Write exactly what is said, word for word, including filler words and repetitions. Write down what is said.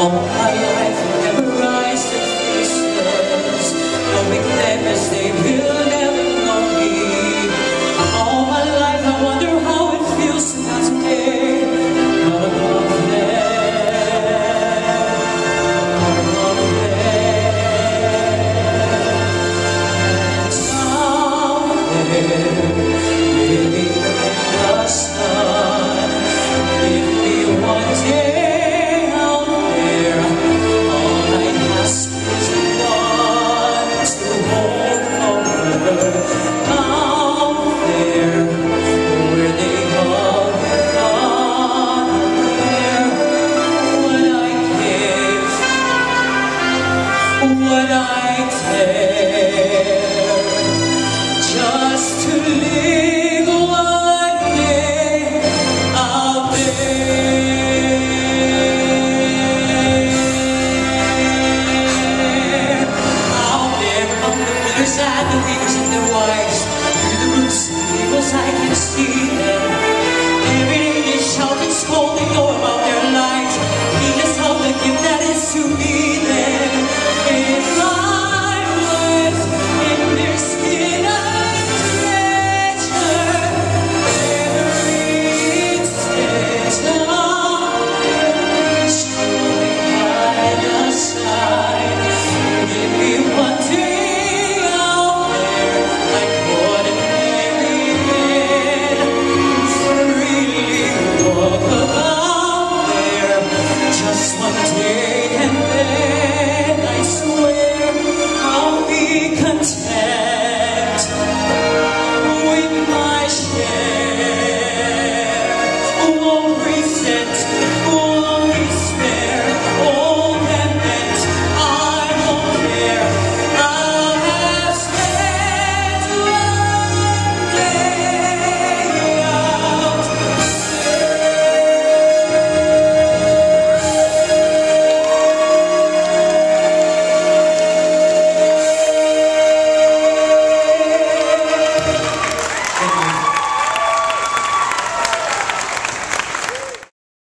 All my life, memorized the faces, but with them as they